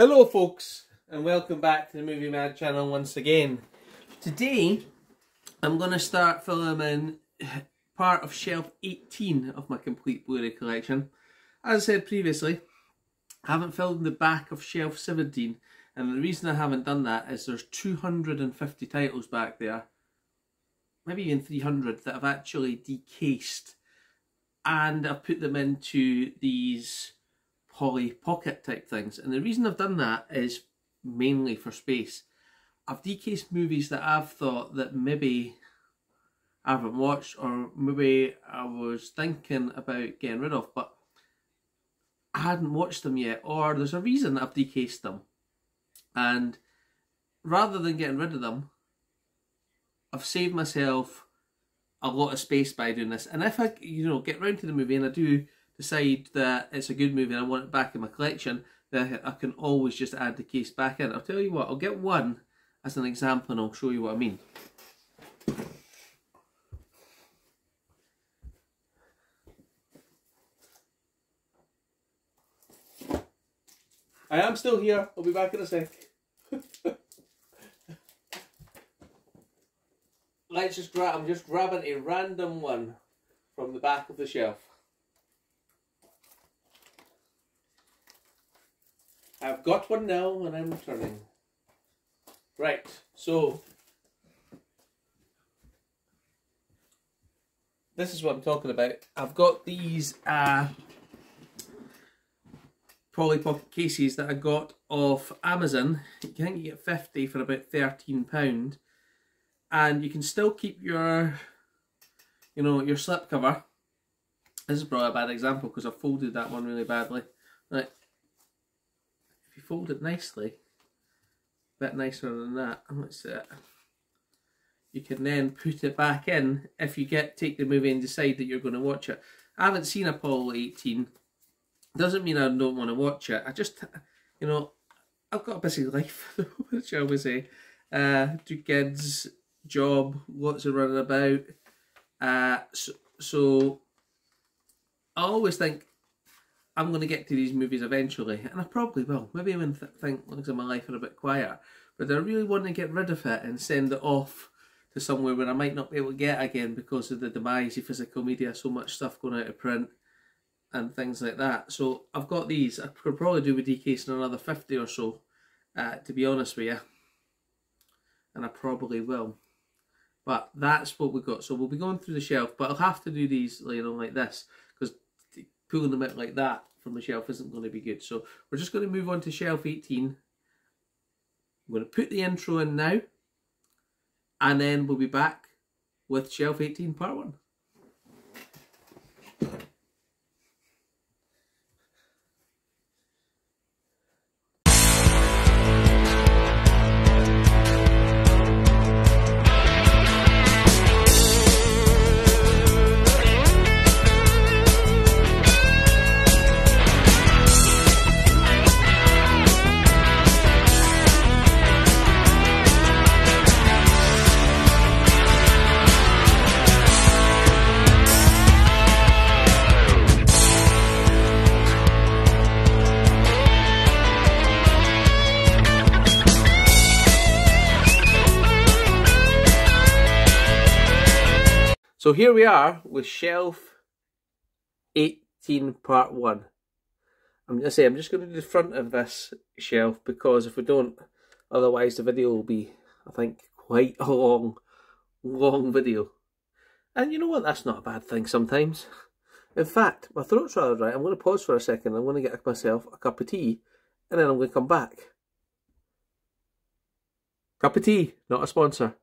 Hello folks, and welcome back to the Movie Mad channel once again. Today I'm going to start filming part of shelf 18 of my complete Blu-ray collection. As I said previously, I haven't filmed the back of shelf 17, and the reason I haven't done that is there's 250 titles back there, maybe even 300, that I've actually decased, and I've put them into these Polly Pocket type things. And the reason I've done that is mainly for space. I've decased movies that I've thought that maybe I haven't watched, or maybe I was thinking about getting rid of, but I hadn't watched them yet, or there's a reason I've decased them. And rather than getting rid of them, I've saved myself a lot of space by doing this. And if I, get round to the movie and I do decide that it's a good movie and I want it back in my collection, then I can always just add the case back in. I'll tell you what, I'll get one as an example and I'll show you what I mean. I am still here, I'll be back in a sec. Let's just grab, I'm just grabbing a random one from the back of the shelf. I've got one now and I'm returning. Right, so this is what I'm talking about. I've got these Polly Pocket cases that I got off Amazon. You can get 50 for about £13, and you can still keep your, your slipcover. This is probably a bad example because I folded that one really badly. Right. You fold it nicely, a bit nicer than that, and that's it. You can then put it back in if you take the movie and decide that you're going to watch it. I haven't seen Apollo 18. Doesn't mean I don't want to watch it. I just, I've got a busy life, which I always say. Two kids, job, lots of running about. So I always think I'm going to get to these movies eventually, and I probably will. Maybe I even think things in my life are a bit quieter, but I really want to get rid of it and send it off to somewhere where I might not be able to get again because of the demise of physical media, so much stuff going out of print and things like that. So I've got these. I could probably do with decasing another 50 or so, to be honest with you, and I probably will. But that's what we've got. So we'll be going through the shelf, but I'll have to do these, like this, because pulling them out like that from the shelf isn't going to be good. So we're just going to move on to shelf 18. I'm going to put the intro in now, and then we'll be back with shelf 18 part 1. So here we are with shelf 18 part 1. I'm just going to do the front of this shelf, because if we don't, otherwise the video will be, I think, quite a long video. And you know what, that's not a bad thing sometimes. In fact, my throat's rather dry. I'm going to pause for a second. I'm going to get myself a cup of tea, and then I'm going to come back. Cup of tea, not a sponsor.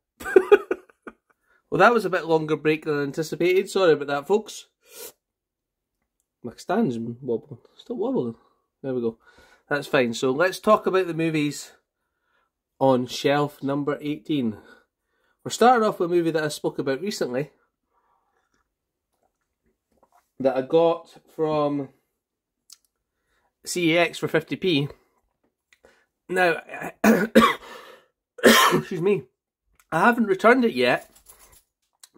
Well, that was a bit longer break than I anticipated. Sorry about that, folks. My stand's wobbling. Stop wobbling. There we go. That's fine. So let's talk about the movies on shelf number 18. We're starting off with a movie that I spoke about recently, that I got from CEX for 50p. Now, excuse me, I haven't returned it yet,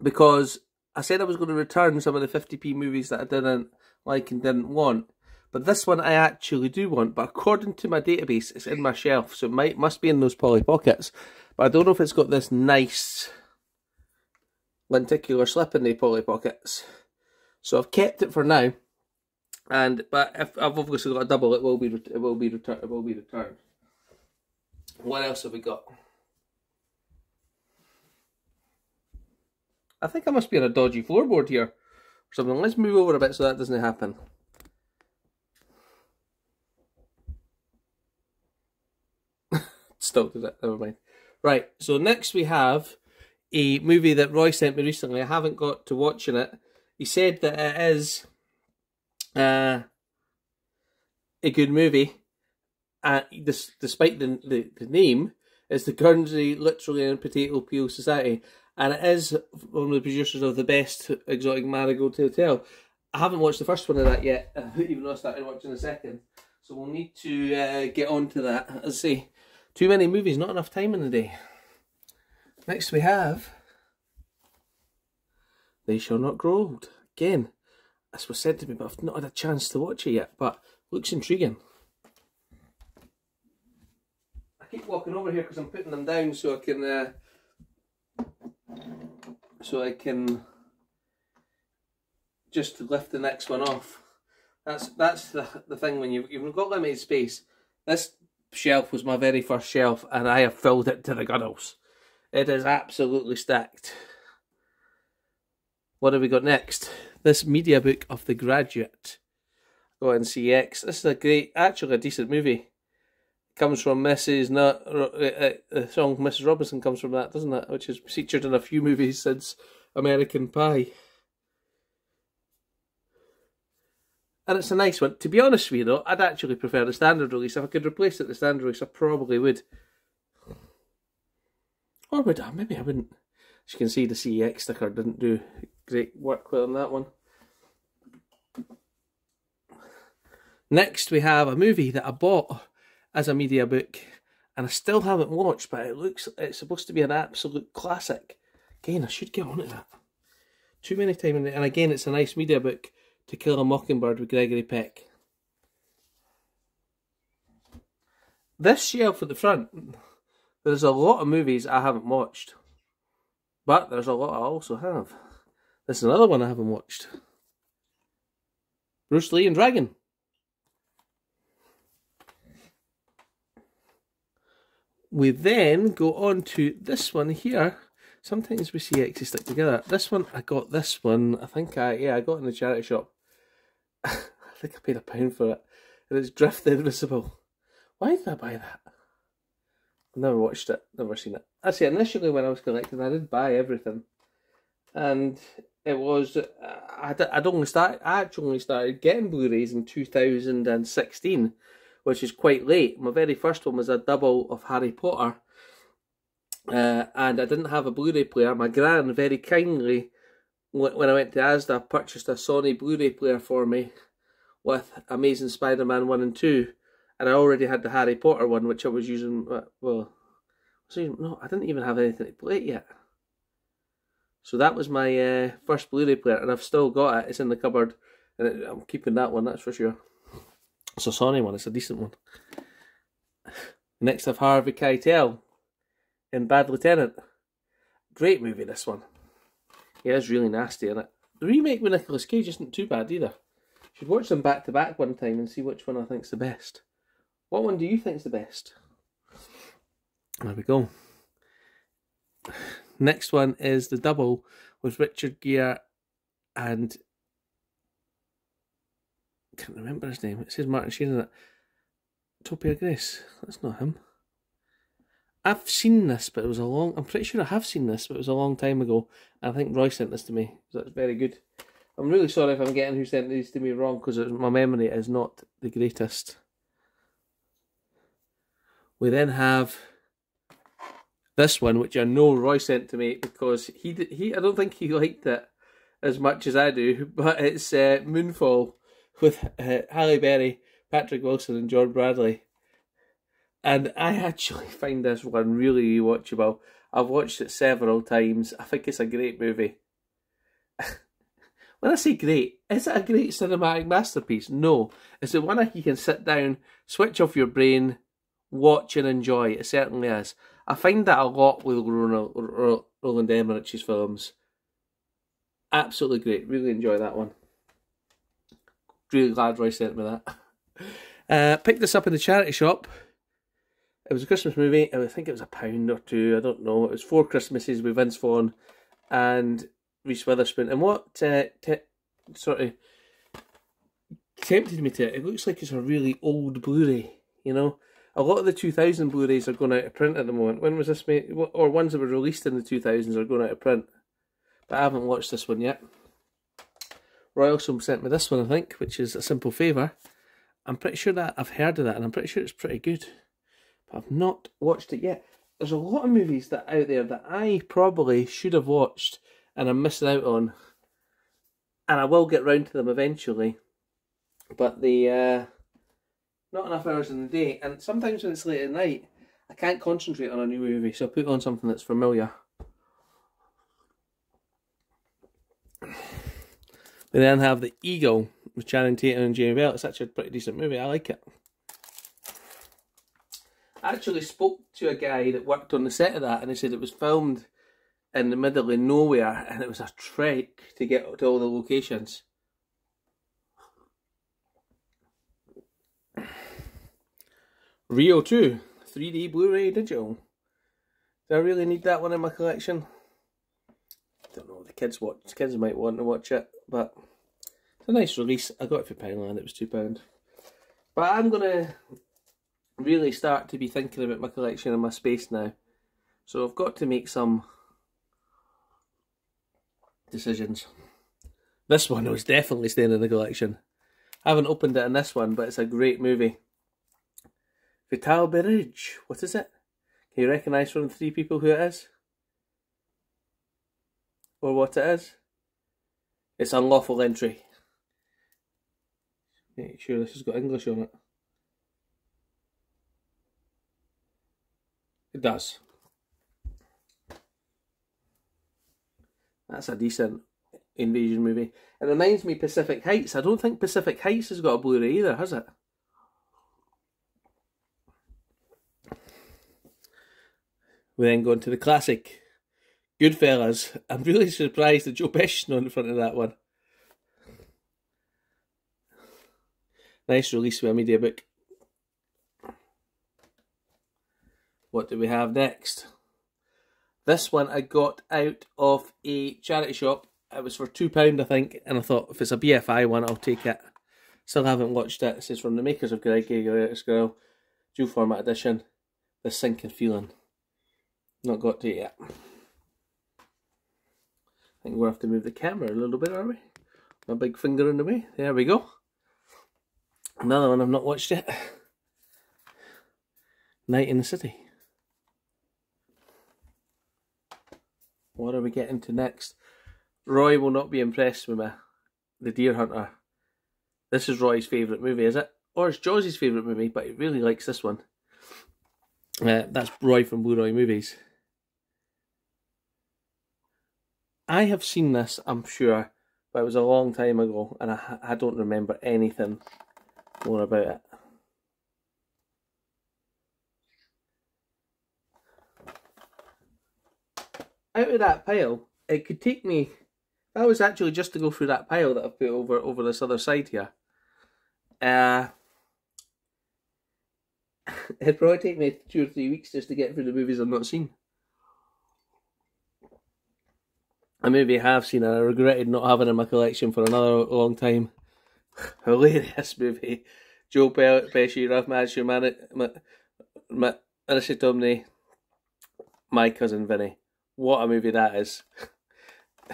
because I said I was going to return some of the 50p movies that I didn't like and didn't want, But this one I actually do want, but according to my database, it's in my shelf, so it must be in those Polly Pockets. But I don't know if it's got this nice lenticular slip in the Polly Pockets. So I've kept it for now. And but if I've obviously got a double, it will be returned. What else have we got? I think I must be on a dodgy floorboard here or something. Let's move over a bit so that doesn't happen. Still did it, never mind. Right, so next we have a movie that Roy sent me recently. I haven't got to watching it. He said that it is a good movie. Despite the name, it's the Guernsey Literary and Potato Peel Society. And it is one of the producers of The Best Exotic Marigold Hotel. I haven't watched the first one of that yet, even though I started watching the second. So we'll need to get on to that. Let's see. Too many movies, not enough time in the day. Next we have They Shall Not Grow Old. Again, this was said to me, but I've not had a chance to watch it yet. But looks intriguing. I keep walking over here because I'm putting them down so I can... So I can just lift the next one off. That's the thing when you've got limited space. This shelf was my very first shelf, and I have filled it to the gunnels. It is absolutely stacked. What have we got next? This media book of The Graduate. Got in CEX. This is a great, actually a decent movie. Comes from the song Mrs. Robinson comes from that, doesn't it? Which is featured in a few movies since American Pie. And it's a nice one. To be honest with you though, I'd actually prefer the standard release. If I could replace it with the standard release, I probably would. Or would I? Maybe I wouldn't. As you can see, the CEX sticker didn't do great work well on that one. Next we have a movie that I bought as a media book, and I still haven't watched, but it's supposed to be an absolute classic. Again, I should get on to that. Too many times, and again, it's a nice media book, To Kill a Mockingbird with Gregory Peck. This shelf at the front, there's a lot of movies I haven't watched, but there's a lot I also have. This is another one I haven't watched. Bruce Lee and Dragon. We then go on to this one here. Sometimes we see CX stick together. This one, I got this one. I think I got it in the charity shop. I think I paid £1 for it. And it's Drift the Invisible. Why did I buy that? I've never watched it, never seen it. Actually, initially when I was collecting, I did buy everything. And it was, I actually only started getting Blu-rays in 2016. Which is quite late. My very first one was a double of Harry Potter, and I didn't have a Blu-ray player. My gran very kindly, when I went to Asda, purchased a Sony Blu-ray player for me with Amazing Spider-Man 1 and 2, and I already had the Harry Potter one, which I was using, I didn't even have anything to play it yet. So that was my first Blu-ray player, and I've still got it. It's in the cupboard, and I'm keeping that one, that's for sure. It's a Sony one, it's a decent one. Next up, Harvey Keitel in Bad Lieutenant. Great movie, this one. Yeah, it's really nasty, isn't it? The remake with Nicolas Cage isn't too bad either. You should watch them back to back one time and see which one I think's the best. What one do you think's the best? There we go. Next one is The Double with Richard Gere and... can't remember his name. It says Martin Sheen in it. Topia Grace. That's not him. I've seen this, but it was a long... I'm pretty sure I have seen this, but it was a long time ago. I think Roy sent this to me. So that's very good. I'm really sorry if I'm getting who sent these to me wrong, because my memory is not the greatest. We then have this one, which I know Roy sent to me, because he I don't think he liked it as much as I do, but it's Moonfall. With Halle Berry, Patrick Wilson and John Bradley. And I actually find this one really rewatchable. I've watched it several times. I think it's a great movie. When I say great, is it a great cinematic masterpiece? No. It's the one you can sit down, switch off your brain, watch and enjoy. It certainly is. I find that a lot with Roland Emmerich's films. Absolutely great. Really enjoy that one. Really glad Roy sent me that. Picked this up in the charity shop. It was a Christmas movie. I think it was £1 or £2. I don't know. It was Four Christmases with Vince Vaughn and Reese Witherspoon. And what sort of tempted me to it, it looks like it's a really old Blu-ray, you know. A lot of the 2000 Blu-rays are going out of print at the moment. When was this made? Or ones that were released in the 2000s are going out of print. But I haven't watched this one yet. Roy also sent me this one, I think, which is A Simple Favour. I'm pretty sure that I've heard of that, and I'm pretty sure it's pretty good. But I've not watched it yet. There's a lot of movies that out there that I probably should have watched and I'm missing out on. And I will get round to them eventually. But the not enough hours in the day. And sometimes when it's late at night, I can't concentrate on a new movie. So I put on something that's familiar. We then have The Eagle with Channing Tatum and Jamie Bell. It's actually a pretty decent movie. I like it. I actually spoke to a guy that worked on the set of that, and he said it was filmed in the middle of nowhere, and it was a trek to get to all the locations. Rio 2, 3D Blu-ray digital. Do I really need that one in my collection? I don't know. The kids might want to watch it, but it's a nice release. I got it for £1. It was £2. But I'm gonna really start to be thinking about my collection and my space now. So I've got to make some decisions. This one was definitely staying in the collection. I haven't opened it in this one, but it's a great movie. Vital Berridge. What is it? Can you recognise from the three people who it is? Or what it is? It's Unlawful Entry. Make sure this has got English on it. It does. That's a decent invasion movie. It reminds me of Pacific Heights. I don't think Pacific Heights has got a Blu-ray either, has it? We then go into the classic Goodfellas. I'm really surprised that Joe Pesci's not in front of that one. Nice release with a media book. What do we have next? This one I got out of a charity shop. It was for £2, I think, and I thought if it's a BFI one, I'll take it. Still haven't watched it. This is from the makers of Gregory Peck, dual format edition. The Sinking Feeling. Not got to it yet. I think we'll have to move the camera a little bit, are we? My big finger in the way. There we go. Another one I've not watched yet. Night in the City. What are we getting to next? Roy will not be impressed with me. The Deer Hunter. This is Roy's favourite movie, is it? Or it's Jaws's favourite movie, but he really likes this one. That's Roy from Blue Roy Movies. I have seen this, I'm sure, but it was a long time ago, and I don't remember anything more about it. Out of that pile, it could take me, that was actually just to go through that pile that I've put over this other side here. It'd probably take me 2 or 3 weeks just to get through the movies I've not seen. A movie I have seen and I regretted not having in my collection for another long time. Hilarious movie. Joe Pesci, Ralph Macchio, Marissa Tomei, My Cousin Vinny. What a movie that is. I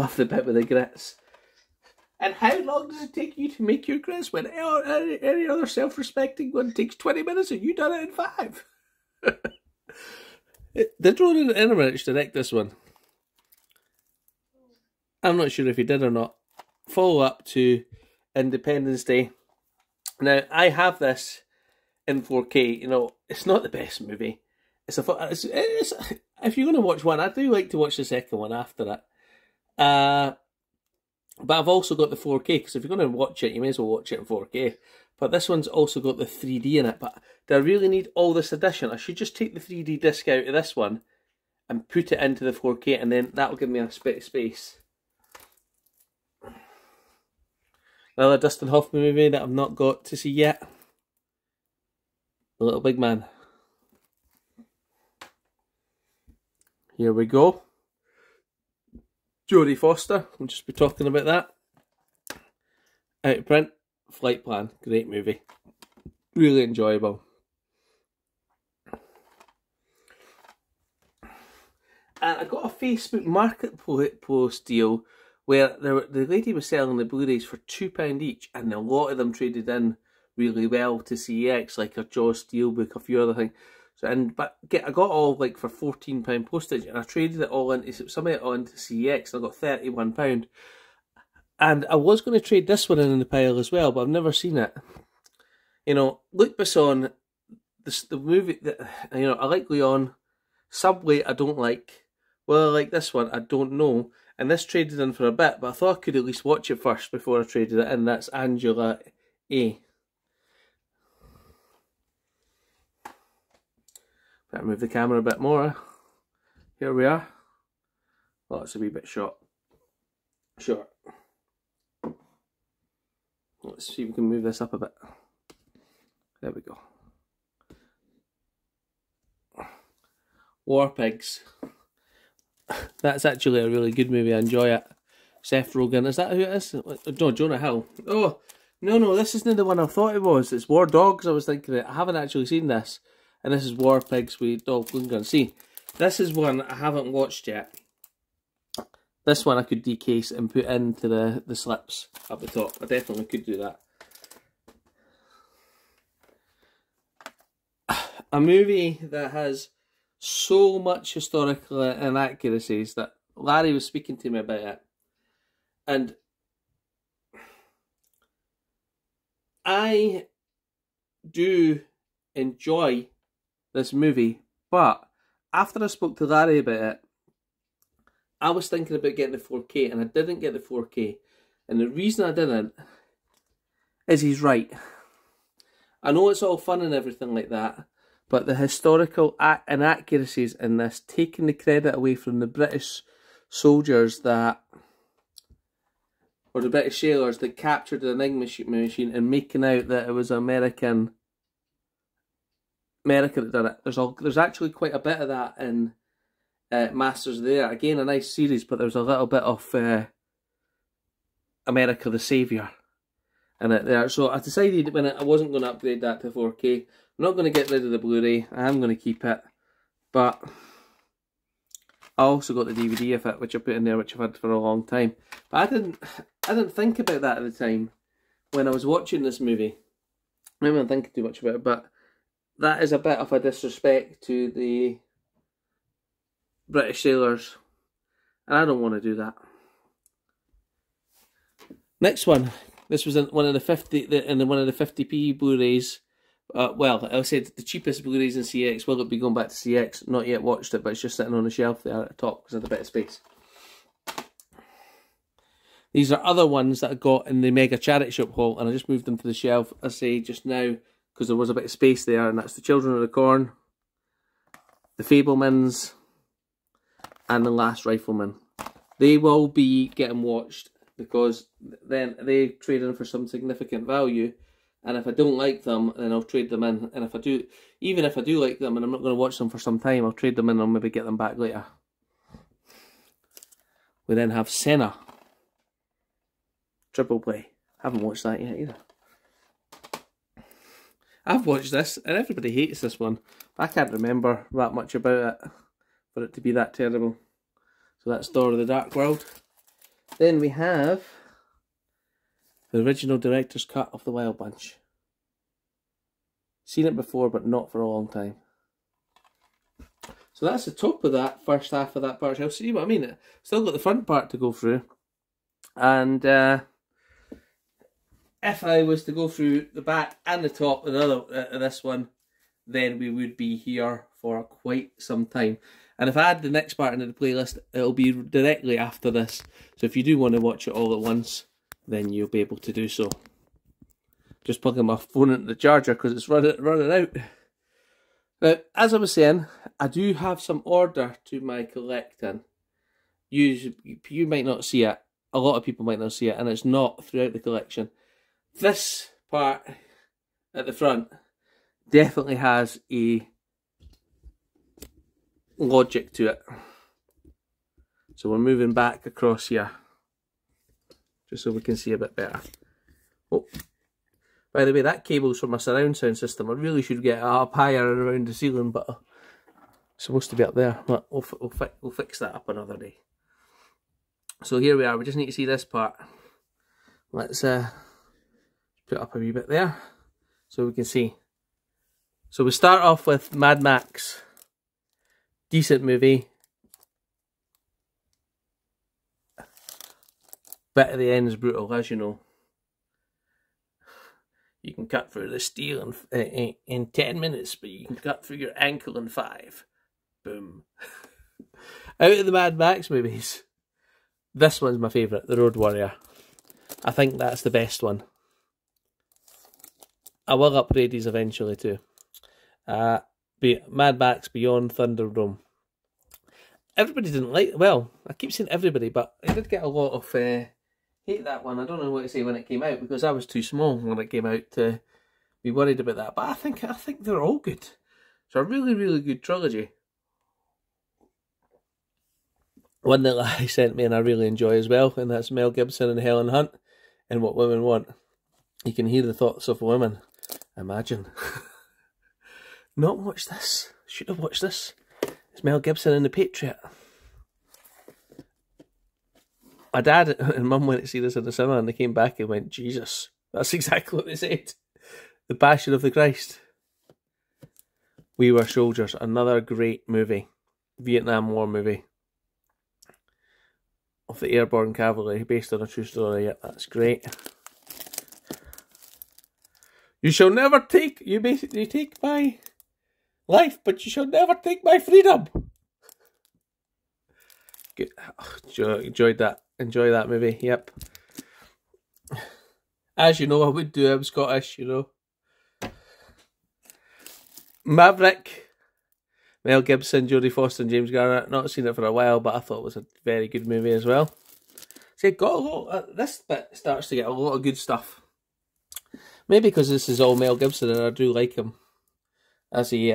love the bit with the grits. And how long does it take you to make your grits when any other self-respecting one takes 20 minutes and you done it in 5? Did Roland Emmerich direct this one? I'm not sure if he did or not. Follow up to Independence Day. Now, I have this in 4K. You know, it's not the best movie. If you're going to watch one, I do like to watch the second one after it. But I've also got the 4K, because if you're going to watch it, you may as well watch it in 4K. But this one's also got the 3D in it. But do I really need all this edition? I should just take the 3D disc out of this one and put it into the 4K, and then that'll give me a bit of space. Another Dustin Hoffman movie that I've not got to see yet. The Little Big Man. Here we go. Jodie Foster, we'll just be talking about that. Out of print. Flight Plan, great movie. Really enjoyable. And I got a Facebook Marketplace deal where the lady was selling the Blu-rays for £2 each, and a lot of them traded in really well to CEX, like a Jaws Steelbook, a few other things. So, I got all like for £14 postage, and I traded it all into somebody onto CEX, and I got £31. And I was going to trade this one in the pile as well, but I've never seen it. You know, Luc Besson, the movie that, you know, I like Leon. Subway, I don't like. Well, I like this one, I don't know. And this traded in for a bit, but I thought I could at least watch it first before I traded it in. That's Angela A. Better move the camera a bit more. Here we are. Oh, it's a wee bit short. Short. Let's see if we can move this up a bit. There we go. War Pigs. That's actually a really good movie. I enjoy it. Seth Rogen. Is that who it is? No, Jonah Hill. Oh, no, this isn't the one I thought it was. It's War Dogs, I was thinking it. I haven't actually seen this. And this is War Pigs with Dolph Lundgren. See, this is one I haven't watched yet. This one I could decase and put into the slips up the top. I definitely could do that. A movie that has so much historical inaccuracies that Larry was speaking to me about it. And I do enjoy this movie, but after I spoke to Larry about it, I was thinking about getting the 4K, and I didn't get the 4K. And the reason I didn't is he's right. I know it's all fun and everything like that, but the historical inaccuracies in this, taking the credit away from the British soldiers that, or the British sailors that captured the Enigma machine and making out that it was America that did it. There's actually quite a bit of that in Masters there. Again, a nice series, but there's a little bit of America the Saviour in it there. So I decided when I wasn't going to upgrade that to 4K. I'm not going to get rid of the Blu-ray. I am going to keep it. But I also got the DVD of it, which I put in there, which I've had for a long time. But I didn't think about that at the time when I was watching this movie. Maybe I'm thinking too much about it, but that is a bit of a disrespect to the British sailors, and I don't want to do that. Next one. This was in one of the 50p Blu-rays. Well, I said the cheapest Blu-rays in CX. Will it be going back to CX? Not yet watched it, but it's just sitting on the shelf there at the top because of the bit of space. These are other ones that I got in the Mega Charity Shop haul, and I just moved them to the shelf, I say, just now, because there was a bit of space there, and that's The Children of the Corn, The Fabelmans, and The Last Rifleman. They will be getting watched because then they trade in for some significant value, and if I don't like them, then I'll trade them in. And if I do, even if I do like them and I'm not going to watch them for some time, I'll trade them in and I'll maybe get them back later. We then have Senna. Triple Play. Haven't watched that yet either. I've watched this, and everybody hates this one, but I can't remember that much about it for it to be that terrible. So that's Door of the Dark World. Then we have the original director's cut of The Wild Bunch. Seen it before, but not for a long time. So that's the top of that first half of that part. I'll see what I mean. Still got the front part to go through. And if I was to go through the back and the top of this one, then we would be here for quite some time. And if I add the next part into the playlist, it'll be directly after this. So if you do want to watch it all at once, then you'll be able to do so. Just plugging my phone into the charger because it's running out. Now, as I was saying, I do have some order to my collecting. You might not see it. A lot of people might not see it, and it's not throughout the collection. This part at the front definitely has a logic to it. So we're moving back across here, just so we can see a bit better. Oh, by the way, that cable's from my surround sound system. I really should get it up higher and around the ceiling, but it's supposed to be up there. But we'll fix that up another day. So here we are. We just need to see this part. Let's put up a wee bit there, so we can see. So we start off with Mad Max. Decent movie. Bit at the end is brutal, as you know. You can cut through the steel in 10 minutes, but you can cut through your ankle in 5. Boom. Out of the Mad Max movies, this one's my favourite, The Road Warrior. I think that's the best one. I will upgrade these eventually too. Mad Max Beyond Thunderdome. Everybody didn't like, well, I keep saying everybody, but I did get a lot of hate that one. I don't know what to say when it came out because I was too small when it came out to be worried about that. But I think they're all good. It's a really, really good trilogy. One that I sent me and I really enjoy as well, and that's Mel Gibson and Helen Hunt and What Women Want. You can hear the thoughts of women. Imagine. Not watched this. Should have watched this. It's Mel Gibson and The Patriot. My dad and mum went to see this in the cinema and they came back and went, Jesus, that's exactly what they said. The Passion of the Christ. We Were Soldiers. Another great movie. Vietnam War movie. Of the Airborne Cavalry, based on a true story. Yep, that's great. You shall never take, you basically take my life, but you shall never take my freedom. Good. Oh, enjoyed that. Enjoy that movie. Yep. As you know, I would do. I'm Scottish, you know. Maverick. Mel Gibson, Jodie Foster, and James Garner. Not seen it for a while, but I thought it was a very good movie as well. See, got a lot. This bit starts to get a lot of good stuff. Maybe because this is all Mel Gibson and I do like him as he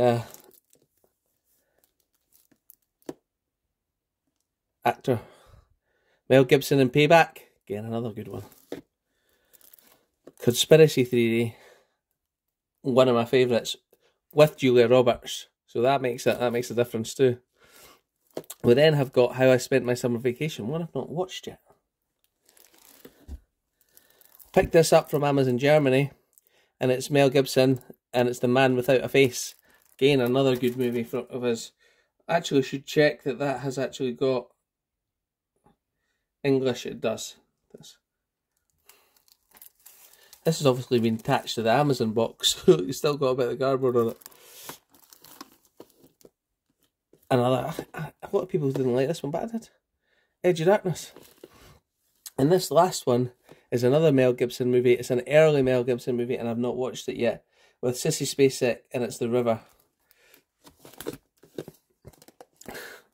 actor. Mel Gibson and Payback. Again, another good one. Conspiracy Theory. One of my favourites. With Julia Roberts. So that makes a difference too. We then have got How I Spent My Summer Vacation. One I've not watched yet. Picked this up from Amazon Germany. And it's Mel Gibson, and it's The Man Without a Face. Again, another good movie of his. Actually, should check that has actually got English. It does. This has obviously been attached to the Amazon box. It's still got a bit of cardboard on it. Another. A lot of people didn't like this one, but I did. Edge of Darkness. And this last one is another Mel Gibson movie. It's an early Mel Gibson movie and I've not watched it yet. With Sissy Spacek, and it's The River.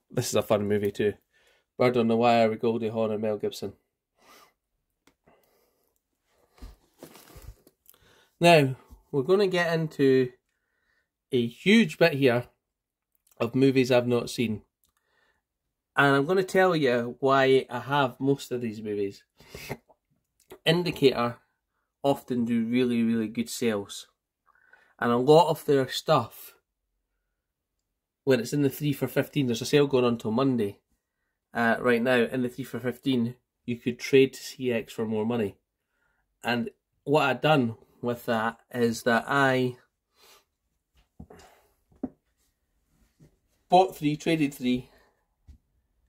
This is a fun movie too. Bird on the Wire with Goldie Hawn and Mel Gibson. Now, we're going to get into a huge bit here of movies I've not seen. And I'm going to tell you why I have most of these movies. Indicator often do really, really good sales. And a lot of their stuff, when it's in the 3 for 15, there's a sale going on till Monday. Right now, in the 3 for 15, you could trade to CEX for more money. And what I've done with that is that I bought 3, traded 3,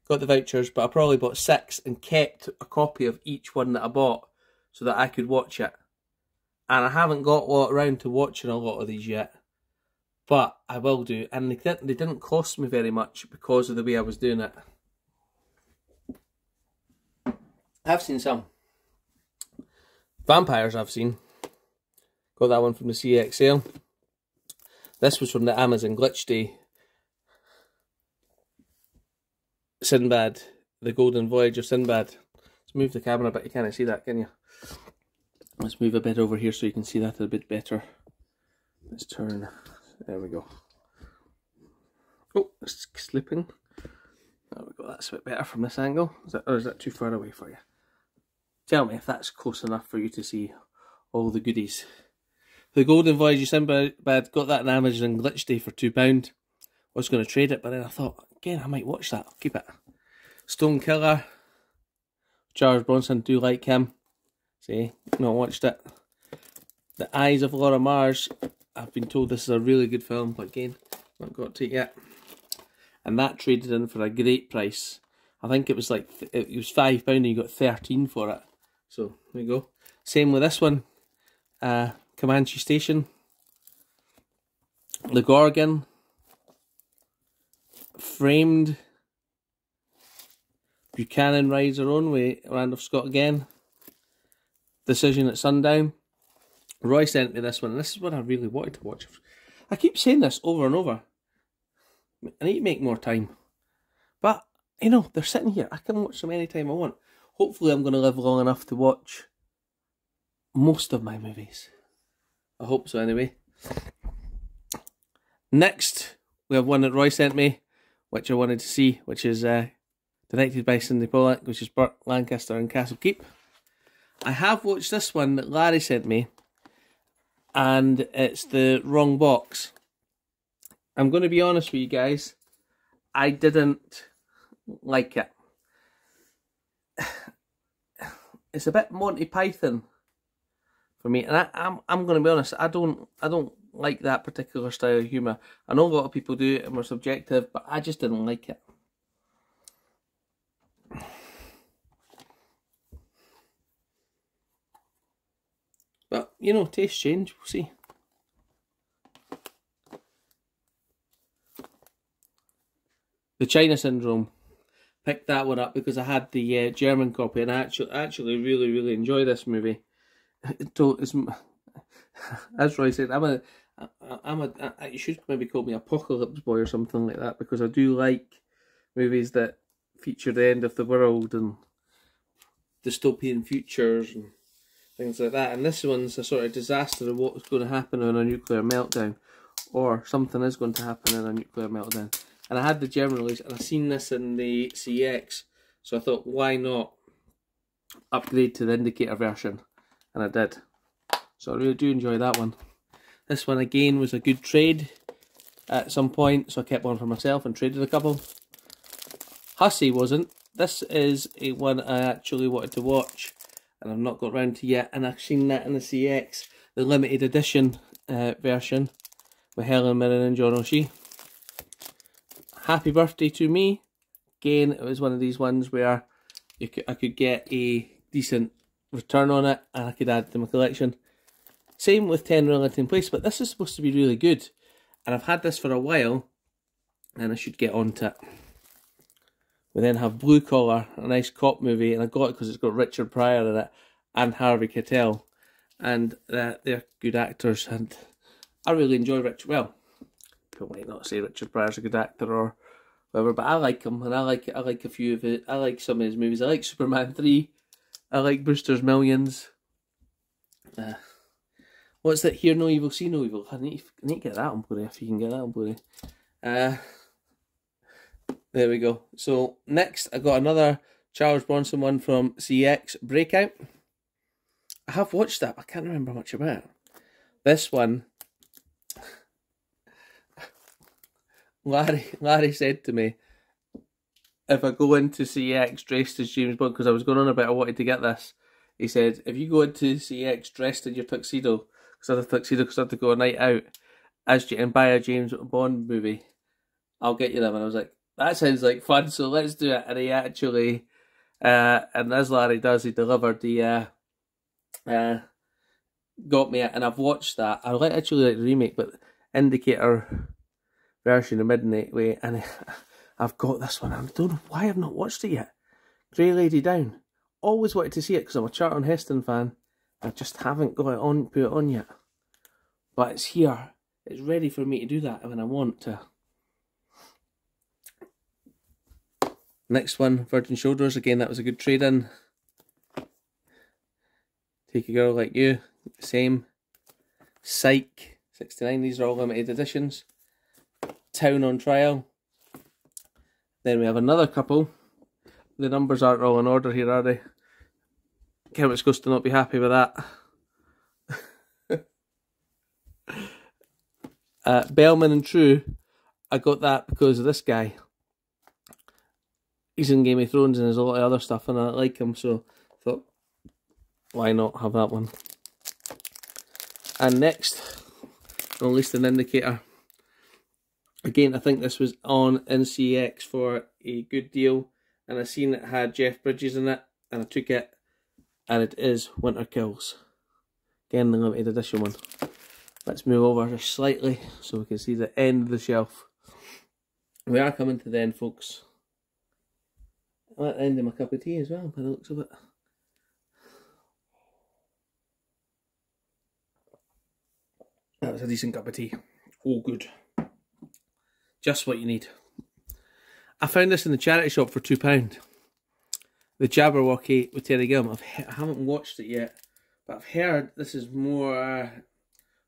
got the vouchers, but I probably bought 6 and kept a copy of each one that I bought, so that I could watch it. And I haven't got around to watching a lot of these yet. but I will do. And they didn't cost me very much because of the way I was doing it. I've seen some. Vampires I've seen. Got that one from the CEX sale. This was from the Amazon Glitch Day. Sinbad, the Golden Voyage of Sinbad. Let's move the camera a bit, you can't see that, can you? Let's move a bit over here so you can see that a bit better. Let's turn, there we go. Oh, it's slipping. There we go, that's a bit better from this angle. Is that, or is that too far away for you? Tell me if that's close enough for you to see all the goodies. The Golden Voyage of Sinbad, got that on Amazon Glitch Day for £2. I was going to trade it, but then I thought, again, I might watch that. I'll keep it. Stone Killer. Charles Bronson, do like him. See, no, I watched it. The Eyes of Laura Mars. I've been told this is a really good film, but again, not got to it yet. And that traded in for a great price. I think it was like, it was £5 and you got 13 for it. So, there you go. Same with this one. Comanche Station. The Gorgon. Framed. Buchanan Rides Her Own Way, Randolph Scott Again. Decision at Sundown. Roy sent me this one, and this is what I really wanted to watch. I keep saying this over and over. I need to make more time. But, you know, they're sitting here. I can watch them anytime I want. Hopefully I'm going to live long enough to watch most of my movies. I hope so anyway. Next, we have one that Roy sent me, which I wanted to see, which is... directed by Cindy Pollack, which is Burt Lancaster and Castle Keep. I have watched this one that Larry sent me, and it's The Wrong Box. I'm going to be honest with you guys, I didn't like it. It's a bit Monty Python for me, and I'm going to be honest, I don't like that particular style of humour. I know a lot of people do it and we're subjective, but I just didn't like it. But, you know, taste change, we'll see. The China Syndrome. Picked that one up because I had the German copy, and I actually really, really enjoy this movie. As Roy said, you should maybe call me Apocalypse Boy or something like that, because I do like movies that feature the end of the world and dystopian futures and things like that, and this one's a sort of disaster of what's going to happen in a nuclear meltdown, or something is going to happen in a nuclear meltdown. And I had the German release, and I seen this in the CX, so I thought, why not upgrade to the indicator version, and I did. So I really do enjoy that one. This one again was a good trade at some point, so I kept one for myself and traded a couple. Hussy wasn't. This is a one I actually wanted to watch, and I've not got round to yet, and I've seen that in the CX, the limited edition version with Helen Mirren and John O'Shea. Happy Birthday to Me. Again, it was one of these ones where I could get a decent return on it, and I could add to my collection. Same with 10 Relative Place, but this is supposed to be really good, and I've had this for a while, and I should get on to it. We then have Blue Collar, a nice cop movie, and I got it because it's got Richard Pryor in it and Harvey Keitel, and they're good actors, and I really enjoy Richard. Well, people might not say Richard Pryor's a good actor or whatever, but I like him, and I like a few of it. I like some of his movies. I like Superman 3. I like Brewster's Millions. What's that? Hear No Evil, See No Evil. I need to get that on Blu-ray if you can get that on Blu-ray. There we go. So next I got another Charles Bronson one from CX, Breakout. I have watched that, but I can't remember much about it. This one, Larry said to me, if I go into CX dressed as James Bond, because I was going on about I wanted to get this. He said, if you go into CX dressed in your tuxedo, because I had a tuxedo because I had to go a night out, and buy a James Bond movie, I'll get you them. And I was like, that sounds like fun, so let's do it. And he actually, and as Larry does, he delivered the, got me it, and I've watched that. I actually like the remake, but indicator version of Midnight Way, and I've got this one. I don't know why I've not watched it yet. Grey Lady Down. Always wanted to see it because I'm a Charlton Heston fan. I just haven't got it on, put it on yet. But it's here. It's ready for me to do that when I want to. Next one, Virgin Shoulders. Again, that was a good trade-in. Take a Girl Like You. Same. Psych. 69. These are all limited editions. Town on Trial. Then we have another couple. The numbers aren't all in order here, are they? Kermit's supposed to not be happy with that. Bellman and True. I got that because of this guy. He's in Game of Thrones and there's a lot of other stuff and I like him, so I thought, why not have that one? And next, not least, an indicator. Again, I think this was on CEX for a good deal, and I seen it had Jeff Bridges in it, and I took it, and it is Winter Kills. Again, the limited edition one. Let's move over just slightly so we can see the end of the shelf. We are coming to the end, folks. I'm at the end of my cup of tea as well, by the looks of it. That was a decent cup of tea. All good. Just what you need. I found this in the charity shop for £2. The Jabberwocky with Terry Gilliam. I haven't watched it yet, but I've heard this is more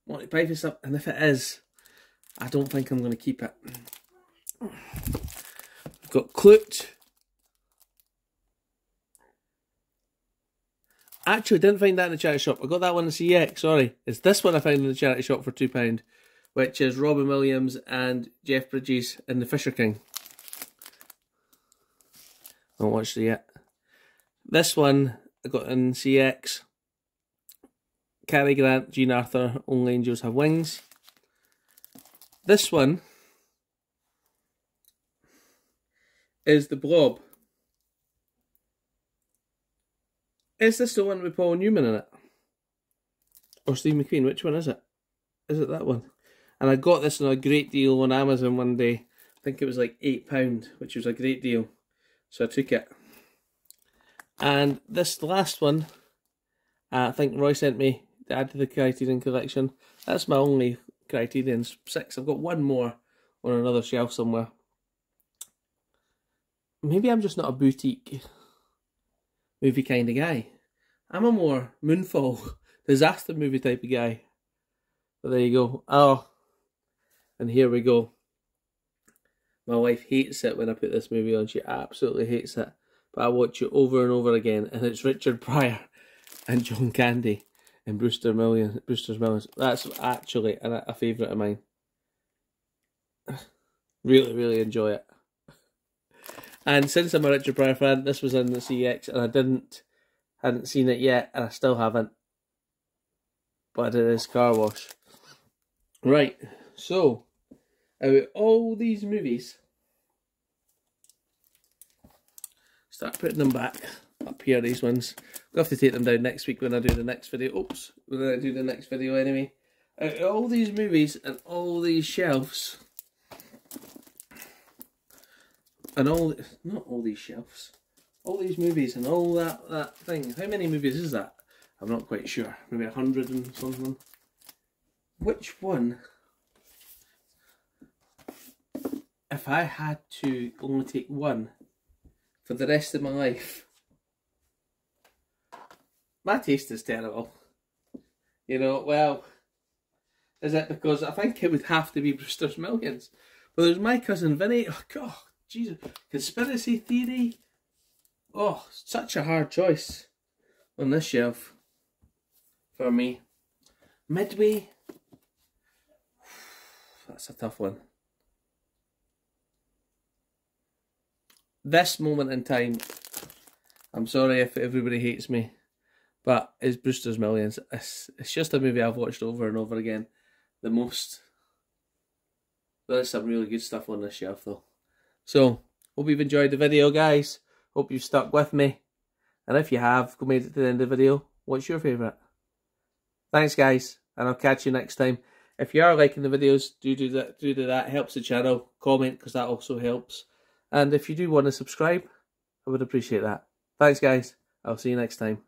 Monty Python stuff, and if it is, I don't think I'm going to keep it. We've got Clute. Actually, I didn't find that in the charity shop. I got that one in CEX, sorry. It's this one I found in the charity shop for £2, which is Robin Williams and Jeff Bridges in The Fisher King. I haven't watched it yet. This one I got in CEX. Cary Grant, Jean Arthur, Only Angels Have Wings. This one is The Blob. Is this the one with Paul Newman in it? Or Steve McQueen? Which one is it? Is it that one? And I got this on a great deal on Amazon one day. I think it was like £8, which was a great deal. So I took it. And this last one, I think Roy sent me to add to the Criterion collection. That's my only Criterion 6. I've got one more on another shelf somewhere. Maybe I'm just not a boutique movie kind of guy. I'm a more Moonfall, disaster movie type of guy. But there you go. Oh, and here we go. My wife hates it when I put this movie on. She absolutely hates it. But I watch it over and over again, and it's Richard Pryor and John Candy and Brewster's Millions. That's actually a favourite of mine. Really, really enjoy it. And since I'm a Richard Pryor fan, this was in the CEX and I hadn't seen it yet, and I still haven't. But it is Car Wash. Right, so out of all these movies, start putting them back up here, these ones. I'll have to take them down next week when I do the next video. Oops, when I do the next video anyway. Out of all these movies and all these shelves, and all these movies and all that thing. How many movies is that? I'm not quite sure. Maybe 100 and something. Which one, if I had to only take one for the rest of my life? My taste is terrible. You know, well, is it because I think it would have to be Brewster's Millions? But there's My Cousin Vinny. Oh, God. Jesus, Conspiracy Theory. Oh, such a hard choice on this shelf for me. Midway. That's a tough one. This moment in time, I'm sorry if everybody hates me, but it's Brewster's Millions. It's just a movie I've watched over and over again the most. There's some really good stuff on this shelf though. So, hope you've enjoyed the video, guys. Hope you've stuck with me. And if you have, go made it to the end of the video, what's your favourite? Thanks, guys, and I'll catch you next time. If you are liking the videos, do that. It helps the channel. Comment, because that also helps. And if you do want to subscribe, I would appreciate that. Thanks, guys. I'll see you next time.